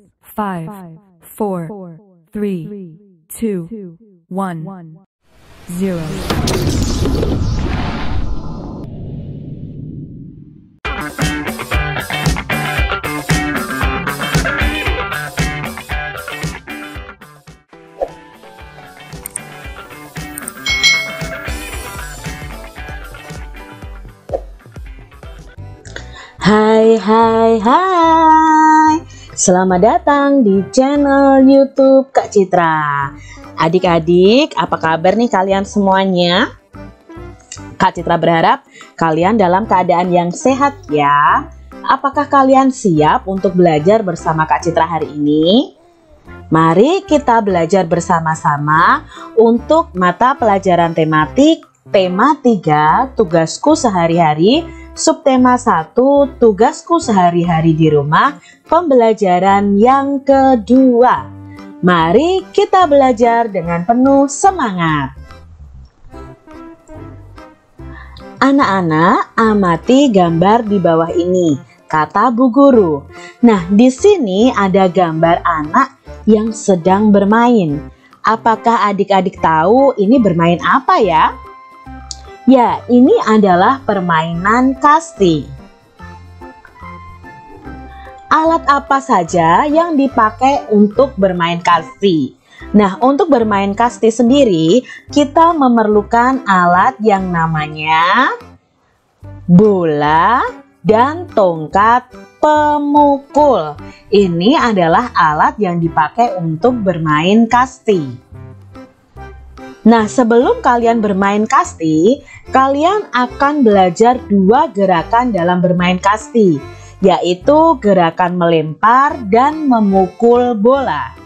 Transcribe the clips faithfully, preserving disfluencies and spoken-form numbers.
six, five, four, three, two, one, zero. Hai hai hai, selamat datang di channel YouTube Kak Citra. Adik-adik, apa kabar nih kalian semuanya? Kak Citra berharap kalian dalam keadaan yang sehat ya. Apakah kalian siap untuk belajar bersama Kak Citra hari ini? Mari kita belajar bersama-sama untuk mata pelajaran tematik tema tiga, Tugasku Sehari-Hari, subtema satu, Tugasku Sehari-Hari di Rumah, pembelajaran yang kedua. Mari kita belajar dengan penuh semangat. Anak-anak, amati gambar di bawah ini, kata Bu Guru. Nah, di sini ada gambar anak yang sedang bermain. Apakah adik-adik tahu ini bermain apa ya? Ya, ini adalah permainan kasti. Alat apa saja yang dipakai untuk bermain kasti? Nah, untuk bermain kasti sendiri, kita memerlukan alat yang namanya bola dan tongkat pemukul. Ini adalah alat yang dipakai untuk bermain kasti. Nah, sebelum kalian bermain kasti, kalian akan belajar dua gerakan dalam bermain kasti, yaitu gerakan melempar dan memukul bola.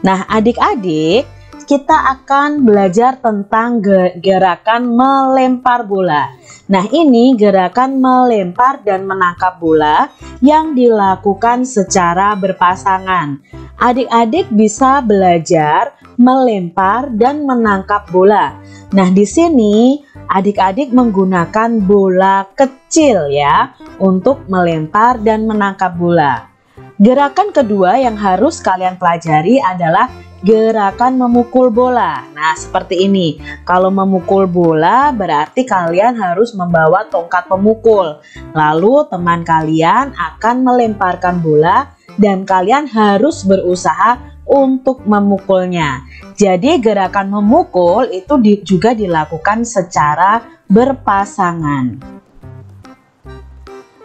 Nah, adik-adik, kita akan belajar tentang gerakan melempar bola. Nah, ini gerakan melempar dan menangkap bola yang dilakukan secara berpasangan. Adik-adik bisa belajar melempar dan menangkap bola. Nah, di sini adik-adik menggunakan bola kecil ya untuk melempar dan menangkap bola. Gerakan kedua yang harus kalian pelajari adalah gerakan memukul bola. Nah, seperti ini. Kalau memukul bola berarti kalian harus membawa tongkat pemukul. Lalu teman kalian akan melemparkan bola dan kalian harus berusaha untuk memukulnya. Jadi gerakan memukul itu di, juga dilakukan secara berpasangan.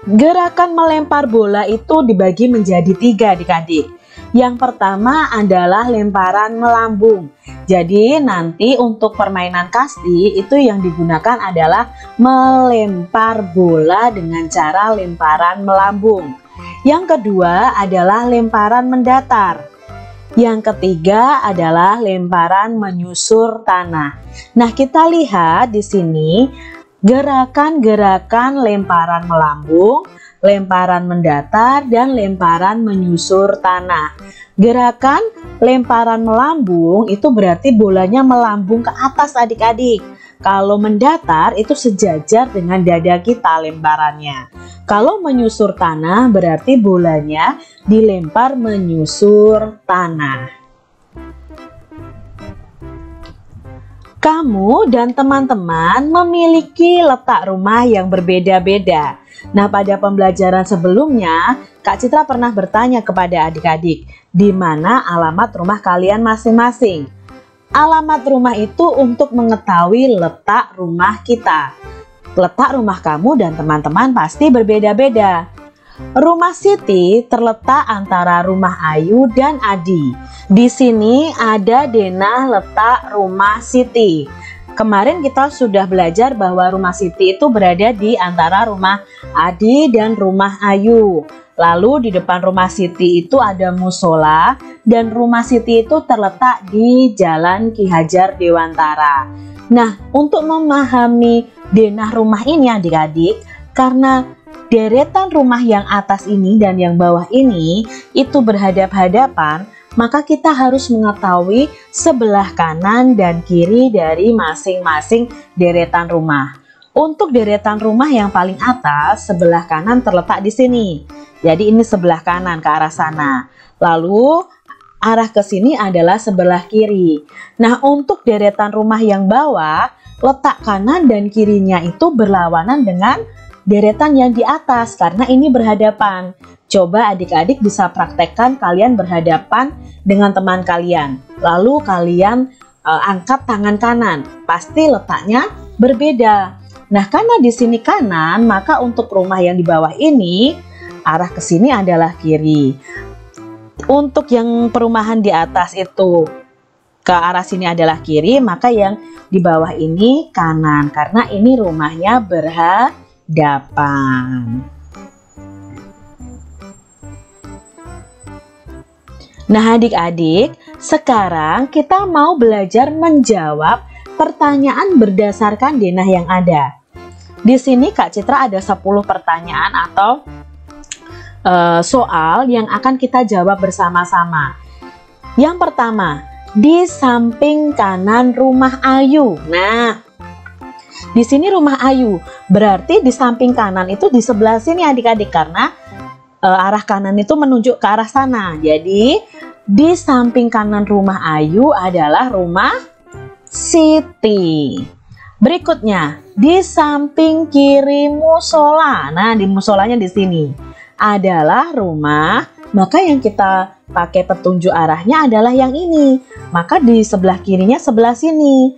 Gerakan melempar bola itu dibagi menjadi tiga adik-adik. Yang pertama adalah lemparan melambung. Jadi nanti untuk permainan kasti itu yang digunakan adalah melempar bola dengan cara lemparan melambung. Yang kedua adalah lemparan mendatar. Yang ketiga adalah lemparan menyusur tanah. Nah, kita lihat di sini gerakan-gerakan lemparan melambung, lemparan mendatar, dan lemparan menyusur tanah. Gerakan lemparan melambung itu berarti bolanya melambung ke atas adik-adik. Kalau mendatar itu sejajar dengan dada kita lemparannya. Kalau menyusur tanah berarti bolanya dilempar menyusur tanah. Kamu dan teman-teman memiliki letak rumah yang berbeda-beda. Nah, pada pembelajaran sebelumnya, Kak Citra pernah bertanya kepada adik-adik, di mana alamat rumah kalian masing-masing? Alamat rumah itu untuk mengetahui letak rumah kita. Letak rumah kamu dan teman-teman pasti berbeda-beda. Rumah Siti terletak antara rumah Ayu dan Adi. Di sini ada denah letak rumah Siti. Kemarin kita sudah belajar bahwa rumah Siti itu berada di antara rumah Adi dan rumah Ayu. Lalu di depan rumah Siti itu ada musola dan rumah Siti itu terletak di Jalan Ki Hajar Dewantara. Nah, untuk memahami denah rumah ini adik-adik, karena deretan rumah yang atas ini dan yang bawah ini itu berhadap-hadapan, maka kita harus mengetahui sebelah kanan dan kiri dari masing-masing deretan rumah. Untuk deretan rumah yang paling atas, sebelah kanan terletak di sini. Jadi ini sebelah kanan ke arah sana. Lalu arah ke sini adalah sebelah kiri. Nah, untuk deretan rumah yang bawah, letak kanan dan kirinya itu berlawanan dengan deretan yang di atas karena ini berhadapan. Coba adik-adik bisa praktekkan kalian berhadapan dengan teman kalian. Lalu kalian e, angkat tangan kanan. Pasti letaknya berbeda. Nah, karena di sini kanan, maka untuk rumah yang di bawah ini, arah ke sini adalah kiri. Untuk yang perumahan di atas itu, ke arah sini adalah kiri, maka yang di bawah ini kanan. Karena ini rumahnya berhadapan. Nah, adik-adik, sekarang kita mau belajar menjawab pertanyaan berdasarkan denah yang ada. Di sini Kak Citra ada sepuluh pertanyaan atau e, soal yang akan kita jawab bersama-sama. Yang pertama, di samping kanan rumah Ayu. Nah, di sini rumah Ayu, berarti di samping kanan itu di sebelah sini adik-adik karena e, arah kanan itu menunjuk ke arah sana. Jadi di samping kanan rumah Ayu adalah rumah Siti. Berikutnya, di samping kiri musola. Nah, di musolanya di sini adalah rumah, maka yang kita pakai petunjuk arahnya adalah yang ini. Maka di sebelah kirinya sebelah sini.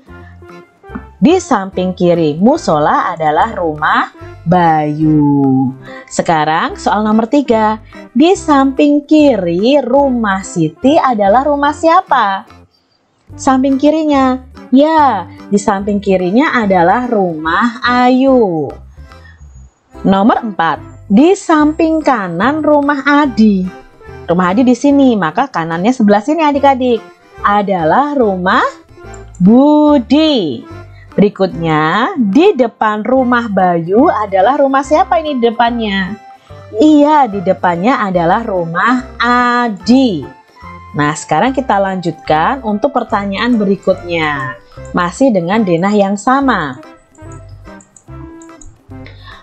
Di samping kiri musola adalah rumah Bayu. Sekarang soal nomor tiga. Di samping kiri rumah Siti adalah rumah siapa? Samping kirinya. Ya, di samping kirinya adalah rumah Ayu. Nomor empat. Di samping kanan rumah Adi. Rumah Adi di sini, maka kanannya sebelah sini adik-adik. Adalah rumah Budi. Berikutnya, di depan rumah Bayu adalah rumah siapa ini di depannya? Iya, di depannya adalah rumah Adi. Nah, sekarang kita lanjutkan untuk pertanyaan berikutnya. Masih dengan denah yang sama.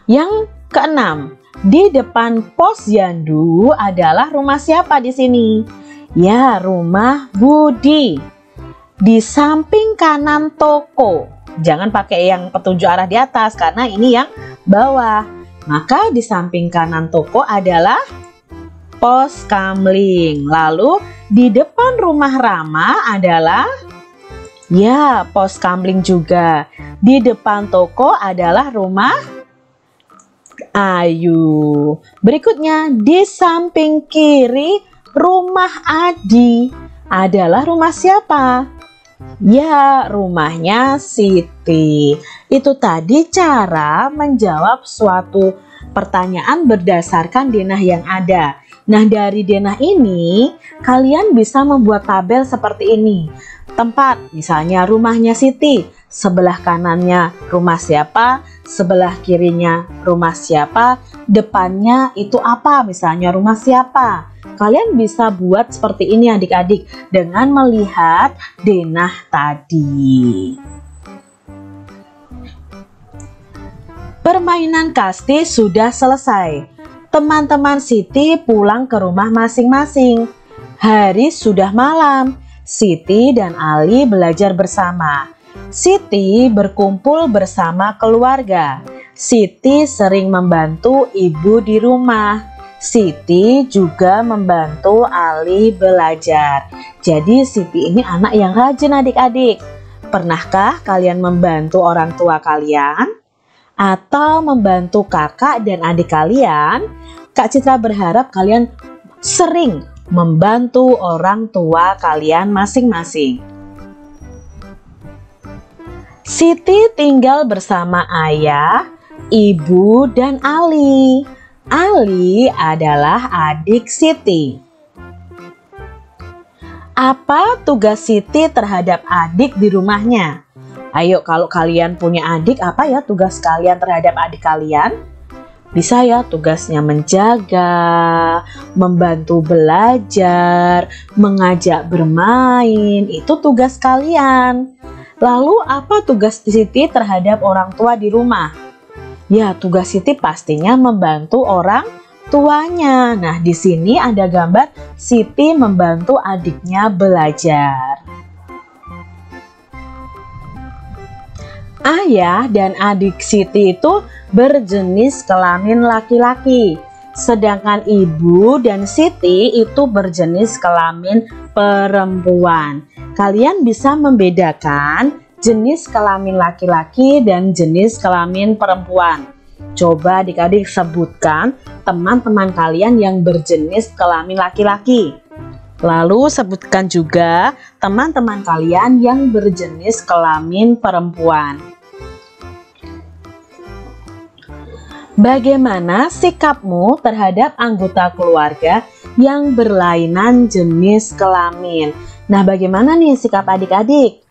Yang keenam, di depan pos Yandu adalah rumah siapa di sini? Ya, rumah Budi. Di samping kanan toko. Jangan pakai yang petunjuk arah di atas karena ini yang bawah. Maka di samping kanan toko adalah pos Kamling. Lalu di depan rumah Rama adalah, ya, pos Kamling juga. Di depan toko adalah rumah Ayu. Berikutnya, di samping kiri rumah Adi adalah rumah siapa? Ya, rumahnya Siti. Itu tadi cara menjawab suatu pertanyaan berdasarkan denah yang ada. Nah, dari denah ini, kalian bisa membuat tabel seperti ini. Tempat, misalnya rumahnya Siti, sebelah kanannya rumah siapa, sebelah kirinya rumah siapa, depannya itu apa, misalnya rumah siapa. Kalian bisa buat seperti ini adik-adik dengan melihat denah tadi. Permainan kasti sudah selesai. Teman-teman Siti pulang ke rumah masing-masing. Hari sudah malam. Siti dan Ali belajar bersama. Siti berkumpul bersama keluarga. Siti sering membantu ibu di rumah. Siti juga membantu Ali belajar. Jadi Siti ini anak yang rajin adik-adik. Pernahkah kalian membantu orang tua kalian? Atau membantu kakak dan adik kalian? Kak Citra berharap kalian sering membantu orang tua kalian masing-masing. Siti tinggal bersama ayah, ibu, dan Ali. Ali adalah adik Siti. Apa tugas Siti terhadap adik di rumahnya? Ayo, kalau kalian punya adik, apa ya tugas kalian terhadap adik kalian? Bisa ya tugasnya menjaga, membantu belajar, mengajak bermain, itu tugas kalian. Lalu apa tugas Siti terhadap orang tua di rumah? Ya, tugas Siti pastinya membantu orang tuanya. Nah, di sini ada gambar Siti membantu adiknya belajar. Ayah dan adik Siti itu berjenis kelamin laki-laki, sedangkan ibu dan Siti itu berjenis kelamin perempuan. Kalian bisa membedakan jenis kelamin laki-laki dan jenis kelamin perempuan. Coba adik-adik sebutkan teman-teman kalian yang berjenis kelamin laki-laki. Lalu sebutkan juga teman-teman kalian yang berjenis kelamin perempuan. Bagaimana sikapmu terhadap anggota keluarga yang berlainan jenis kelamin? Nah, bagaimana nih sikap adik-adik?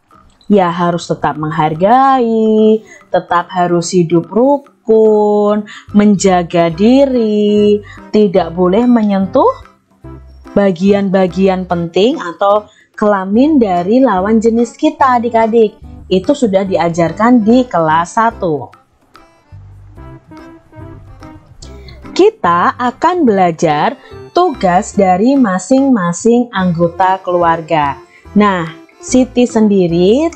Ya, harus tetap menghargai, tetap harus hidup rukun, menjaga diri, tidak boleh menyentuh bagian-bagian penting atau kelamin dari lawan jenis kita adik-adik. Itu sudah diajarkan di kelas satu. Kita akan belajar tugas dari masing-masing anggota keluarga. Nah, Siti sendiri,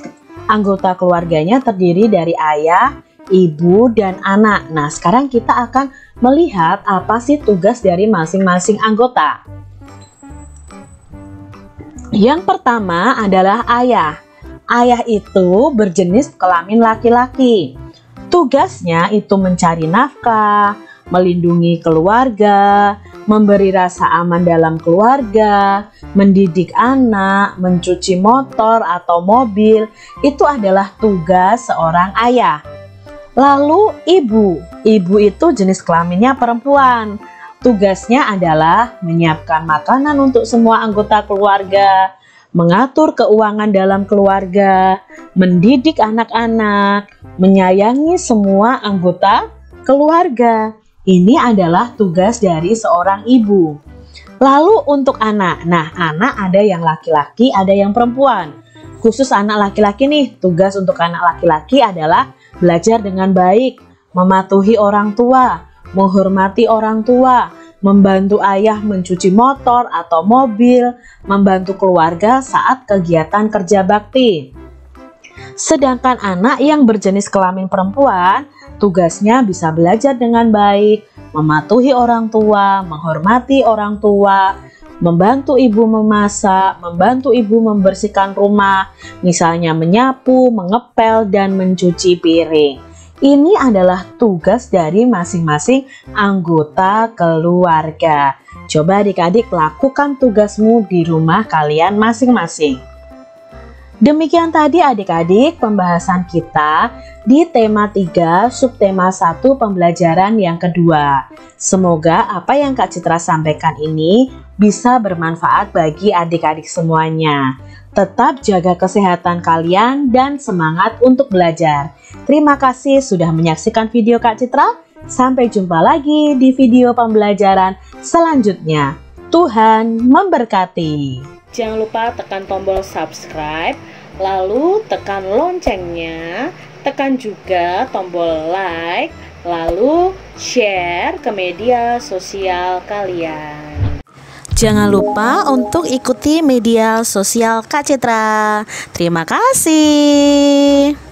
anggota keluarganya terdiri dari ayah, ibu, dan anak. Nah, sekarang kita akan melihat apa sih tugas dari masing-masing anggota. Yang pertama adalah ayah. Ayah itu berjenis kelamin laki-laki. Tugasnya itu mencari nafkah, melindungi keluarga, memberi rasa aman dalam keluarga, mendidik anak, mencuci motor atau mobil. Itu adalah tugas seorang ayah. Lalu ibu, ibu itu jenis kelaminnya perempuan. Tugasnya adalah menyiapkan makanan untuk semua anggota keluarga, mengatur keuangan dalam keluarga, mendidik anak-anak, menyayangi semua anggota keluarga. Ini adalah tugas dari seorang ibu. Lalu untuk anak, nah anak ada yang laki-laki, ada yang perempuan. Khusus anak laki-laki nih, tugas untuk anak laki-laki adalah belajar dengan baik, mematuhi orang tua, menghormati orang tua, membantu ayah mencuci motor atau mobil, membantu keluarga saat kegiatan kerja bakti. Sedangkan anak yang berjenis kelamin perempuan, tugasnya bisa belajar dengan baik, mematuhi orang tua, menghormati orang tua, membantu ibu memasak, membantu ibu membersihkan rumah, misalnya menyapu, mengepel, dan mencuci piring. Ini adalah tugas dari masing-masing anggota keluarga. Coba adik-adik lakukan tugasmu di rumah kalian masing-masing. Demikian tadi adik-adik pembahasan kita di tema tiga subtema satu pembelajaran yang kedua. Semoga apa yang Kak Citra sampaikan ini bisa bermanfaat bagi adik-adik semuanya. Tetap jaga kesehatan kalian dan semangat untuk belajar. Terima kasih sudah menyaksikan video Kak Citra. Sampai jumpa lagi di video pembelajaran selanjutnya. Tuhan memberkati. Jangan lupa tekan tombol subscribe, lalu tekan loncengnya, tekan juga tombol like, lalu share ke media sosial kalian. Jangan lupa untuk ikuti media sosial Kak Citra. Terima kasih.